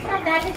Amazing.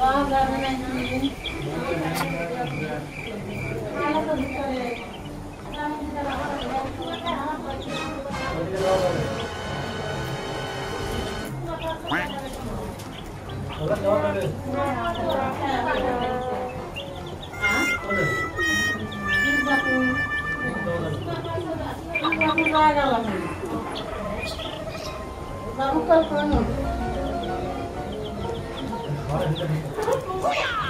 Oh no. Baru